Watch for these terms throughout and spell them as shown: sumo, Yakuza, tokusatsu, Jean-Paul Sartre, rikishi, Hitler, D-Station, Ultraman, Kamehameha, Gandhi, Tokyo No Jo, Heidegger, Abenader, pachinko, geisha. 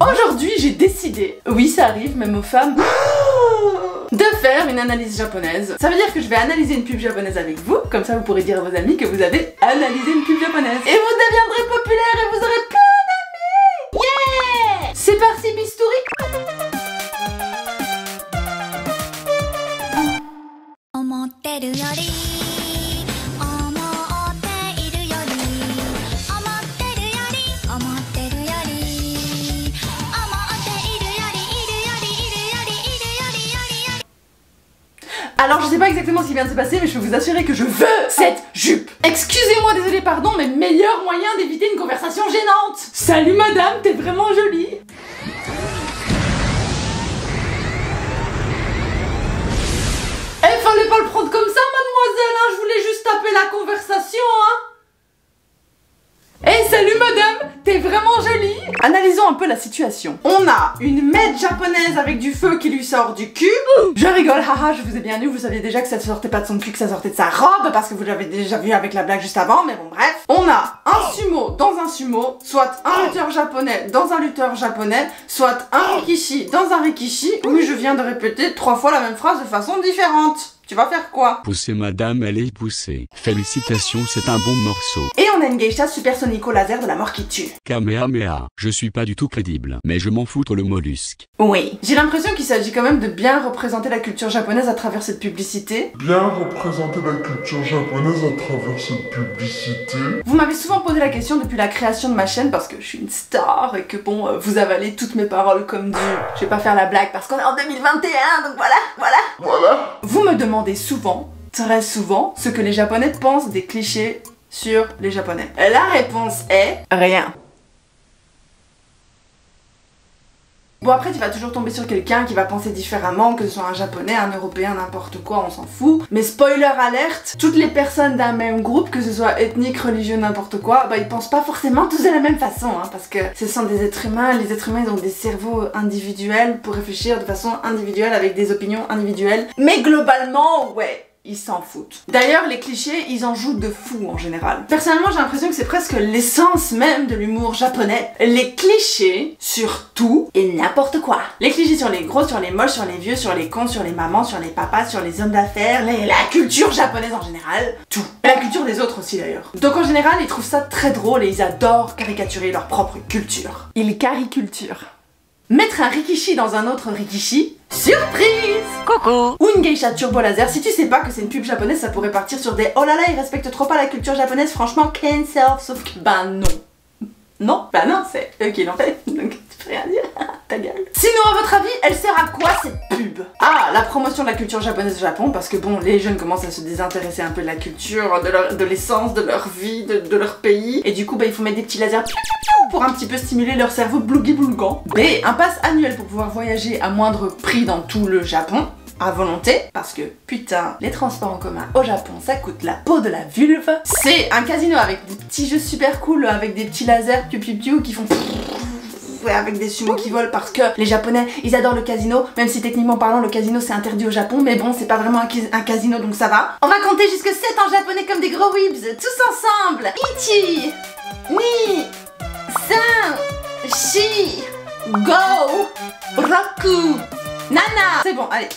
Aujourd'hui, j'ai décidé, oui ça arrive même aux femmes, de faire une analyse japonaise. Ça veut dire que je vais analyser une pub japonaise avec vous, comme ça vous pourrez dire à vos amis que vous avez analysé une pub japonaise. Et vous deviendrez populaire et vous aurez plein d'amis. Yeah! C'est parti bistouri. Alors je sais pas exactement ce qui vient de se passer, mais je peux vous assurer que je veux cette jupe. Excusez-moi, désolé, pardon, mais meilleur moyen d'éviter une conversation gênante. Salut madame, t'es vraiment jolie. Eh, fallait pas le prendre comme ça mademoiselle, hein, je voulais juste taper la conversation, hein. Eh, salut madame, t'es vraiment jolie. Analysons un peu la situation. On a une maid japonaise avec du feu qui lui sort du cul. Je rigole, haha, je vous ai bien lu, vous saviez déjà que ça sortait pas de son cul, que ça sortait de sa robe, parce que vous l'avez déjà vu avec la blague juste avant, mais bon bref. On a un sumo dans un sumo, soit un lutteur japonais dans un lutteur japonais, soit un rikishi dans un rikishi. Oui, je viens de répéter 3 fois la même phrase de façon différente. Tu vas faire quoi? Pousser madame, elle est poussée. Félicitations, c'est un bon morceau. Et on a une geisha supersonico laser de la mort qui tue. Kamehameha, je suis pas du tout crédible, mais je m'en foutre le mollusque. Oui, j'ai l'impression qu'il s'agit quand même de bien représenter la culture japonaise à travers cette publicité. Bien représenter la culture japonaise à travers cette publicité. Vous m'avez souvent posé la question depuis la création de ma chaîne parce que je suis une star et que bon, vous avalez toutes mes paroles comme du... Je vais pas faire la blague parce qu'on est en 2021, donc voilà, voilà. Voilà. Vous me demandez souvent, très souvent, ce que les Japonais pensent des clichés sur les Japonais. La réponse est rien. Bon après tu vas toujours tomber sur quelqu'un qui va penser différemment, que ce soit un Japonais, un Européen, n'importe quoi, on s'en fout. Mais spoiler alerte, toutes les personnes d'un même groupe, que ce soit ethnique, religieux, n'importe quoi, bah ils pensent pas forcément tous de la même façon, hein, parce que ce sont des êtres humains, les êtres humains ils ont des cerveaux individuels pour réfléchir de façon individuelle avec des opinions individuelles. Mais globalement, ouais, ils s'en foutent. D'ailleurs, les clichés, ils en jouent de fou en général. Personnellement, j'ai l'impression que c'est presque l'essence même de l'humour japonais. Les clichés sur tout et n'importe quoi. Les clichés sur les gros, sur les moches, sur les vieux, sur les cons, sur les mamans, sur les papas, sur les hommes d'affaires, la culture japonaise en général, tout. La culture des autres aussi d'ailleurs. Donc en général, ils trouvent ça très drôle et ils adorent caricaturer leur propre culture. Ils cariculturent. Mettre un rikishi dans un autre rikishi, surprise! Coco! Ou une geisha turbo laser, si tu sais pas que c'est une pub japonaise, ça pourrait partir sur des oh là là, ils respectent trop pas la culture japonaise, franchement, cancel, sauf que bah non. Non, bah non, c'est eux qui l'ont fait, donc tu peux rien dire, ta gueule. Sinon, à votre avis, elle sert à quoi cette pub? Ah, la promotion de la culture japonaise au Japon, parce que bon, les jeunes commencent à se désintéresser un peu de la culture, de l'essence, de leur vie, de leur pays, et du coup, bah il faut mettre des petits lasers pour un petit peu stimuler leur cerveau blougui-blougant. B, un pass annuel pour pouvoir voyager à moindre prix dans tout le Japon. À volonté, parce que putain, les transports en commun au Japon ça coûte la peau de la vulve. C'est un casino avec des petits jeux super cool, avec des petits lasers piu piu piu qui font avec des sumos qui volent parce que les Japonais ils adorent le casino, même si techniquement parlant le casino c'est interdit au Japon, mais bon c'est pas vraiment un casino donc ça va. On va compter jusque 7 en japonais comme des gros weebs, tous ensemble. Ichi, ni, san, shi, go, roku, nana. C'est bon, allez.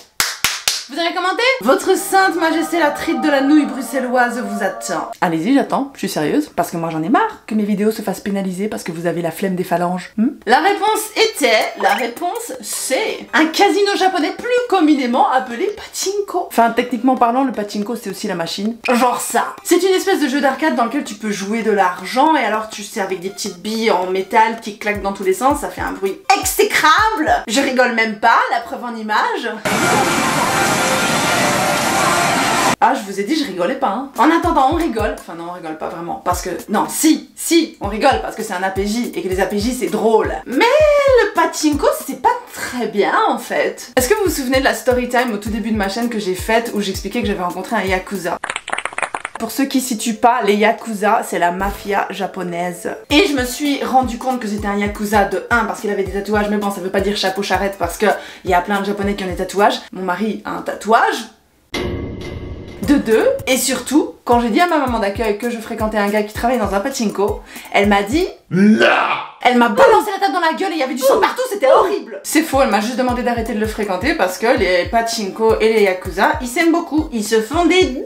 Vous avez commenté? Votre sainte majesté la trite de la nouille bruxelloise vous attend. Allez-y, j'attends, je suis sérieuse, parce que moi j'en ai marre que mes vidéos se fassent pénaliser parce que vous avez la flemme des phalanges. La réponse était, la réponse c'est un casino japonais plus communément appelé pachinko. Enfin, techniquement parlant, le pachinko c'est aussi la machine. Genre ça. C'est une espèce de jeu d'arcade dans lequel tu peux jouer de l'argent et alors tu sais avec des petites billes en métal qui claquent dans tous les sens, ça fait un bruit exécrable. Je rigole même pas, la preuve en image. Ah, je vous ai dit, je rigolais pas, hein. En attendant, on rigole. Enfin, non, on rigole pas vraiment. Parce que, non, si, on rigole parce que c'est un APJ et que les APJ, c'est drôle. Mais le pachinko, c'est pas très bien, en fait. Est-ce que vous vous souvenez de la story time au tout début de ma chaîne que j'ai faite où j'expliquais que j'avais rencontré un Yakuza? Pour ceux qui situent pas, les Yakuza, c'est la mafia japonaise. Et je me suis rendu compte que c'était un Yakuza de 1 parce qu'il avait des tatouages, mais bon, ça veut pas dire chapeau charrette parce que il y a plein de Japonais qui ont des tatouages. Mon mari a un tatouage. De 2, et surtout, Quand j'ai dit à ma maman d'accueil que je fréquentais un gars qui travaillait dans un pachinko, elle m'a dit non. Elle m'a balancé la table dans la gueule et il y avait du sang partout, c'était horrible. C'est faux, elle m'a juste demandé d'arrêter de le fréquenter parce que les pachinko et les yakuza, ils s'aiment beaucoup, ils se font des bisous.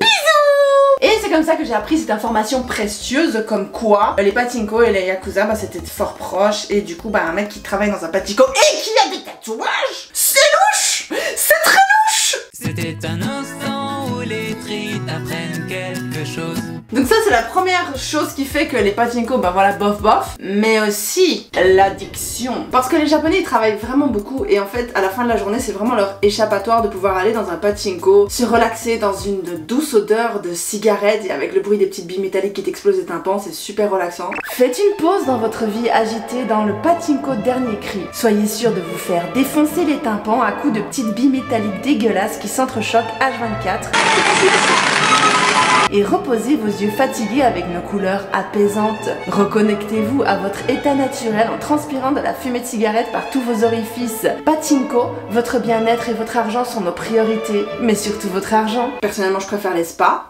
Et c'est comme ça que j'ai appris cette information précieuse comme quoi les pachinko et les yakuza, bah, c'était fort proche et du coup bah un mec qui travaille dans un pachinko et qui a des tatouages, c'est louche, c'est très louche. C'était un instant où les trites apprennent quelque chose. Donc ça c'est la première chose qui fait que les pachinko, bah voilà, bof bof, mais aussi l'addiction. Parce que les japonais ils travaillent vraiment beaucoup et en fait à la fin de la journée c'est vraiment leur échappatoire de pouvoir aller dans un pachinko, se relaxer dans une douce odeur de cigarette et avec le bruit des petites billes métalliques qui t'explosent les tympans, c'est super relaxant. Faites une pause dans votre vie agitée dans le pachinko dernier cri. Soyez sûr de vous faire défoncer les tympans à coups de petites billes métalliques dégueulasses qui s'entrechoquent H24. Et reposez vos yeux fatigués avec nos couleurs apaisantes. Reconnectez-vous à votre état naturel en transpirant de la fumée de cigarette par tous vos orifices. Pachinko, votre bien-être et votre argent sont nos priorités, mais surtout votre argent. Personnellement, je préfère les spas.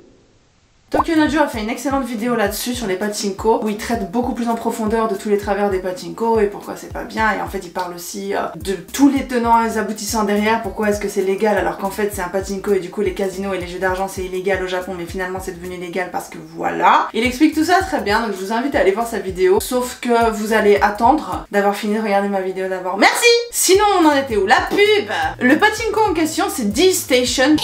Tokyo No Jo a fait une excellente vidéo là-dessus sur les pachinko où il traite beaucoup plus en profondeur de tous les travers des pachinko et pourquoi c'est pas bien, et en fait il parle aussi de tous les tenants et les aboutissants derrière, pourquoi est-ce que c'est légal alors qu'en fait c'est un pachinko et du coup les casinos et les jeux d'argent c'est illégal au Japon mais finalement c'est devenu légal parce que voilà. Il explique tout ça très bien, donc je vous invite à aller voir sa vidéo, sauf que vous allez attendre d'avoir fini de regarder ma vidéo d'abord. Merci. Sinon on en était où? La pub. Le pachinko en question c'est D-Station.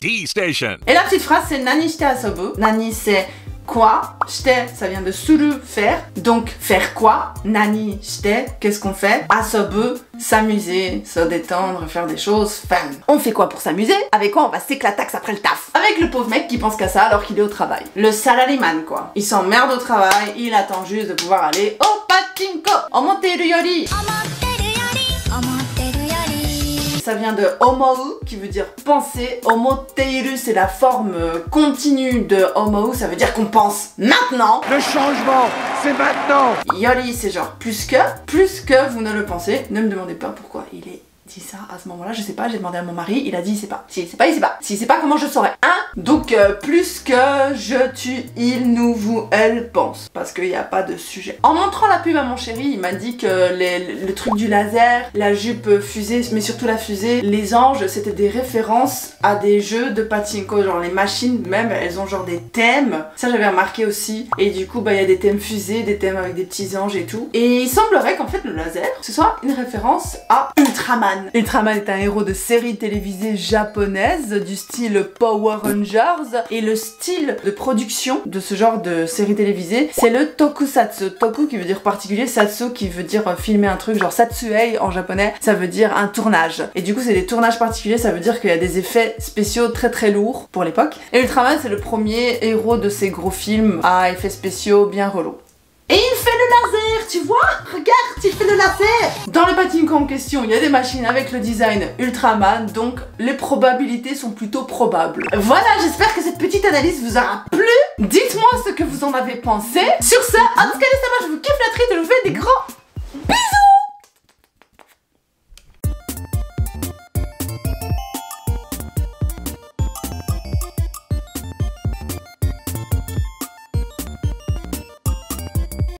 D-Station. Et la petite phrase c'est nani shite asobu. Nani c'est quoi, shite ça vient de suru, faire, donc faire quoi, nani shite qu'est-ce qu'on fait, asobu s'amuser, se détendre, faire des choses fun. On fait quoi pour s'amuser? Avec quoi on va s'éclataxe après le taf? Avec le pauvre mec qui pense qu'à ça alors qu'il est au travail. Le salaryman quoi. Il s'emmerde au travail, il attend juste de pouvoir aller au pachinko. Omoteru yori. Ça vient de omou qui veut dire penser. Omoteiru c'est la forme continue de omou, ça veut dire qu'on pense maintenant. Le changement c'est maintenant. Yori c'est genre plus que vous ne le pensez. Ne me demandez pas pourquoi il est dit ça à ce moment là, je sais pas, j'ai demandé à mon mari, il a dit il sait pas. Si il sait pas, il sait pas. Si il sait pas, comment je saurais, hein? Donc plus que je tue, il, nous, vous, elle pense. Parce qu'il n'y a pas de sujet. En montrant la pub à mon chéri, il m'a dit que le truc du laser, la jupe fusée, mais surtout la fusée, les anges, c'était des références à des jeux de pachinko. Genre les machines même, elles ont genre des thèmes. Ça j'avais remarqué aussi. Et du coup, bah il y a des thèmes fusées, des thèmes avec des petits anges et tout. Et il semblerait qu'en fait le laser, ce soit une référence à Ultraman. Ultraman est un héros de série télévisée japonaise du style Power Rangers, et le style de production de ce genre de série télévisée c'est le tokusatsu. Toku qui veut dire particulier, satsu qui veut dire filmer un truc, genre satsuei en japonais ça veut dire un tournage, et du coup c'est des tournages particuliers, ça veut dire qu'il y a des effets spéciaux très très lourds pour l'époque, et Ultraman c'est le premier héros de ces gros films à effets spéciaux bien relous. Et il fait le laser, tu vois? Regarde, il fait le laser! Dans le pachinko en question, il y a des machines avec le design Ultraman, donc les probabilités sont plutôt probables. Voilà, j'espère que cette petite analyse vous aura plu. Dites-moi ce que vous en avez pensé. Sur ce, en tout cas, je vous kiffe la tri de vous faire des gros...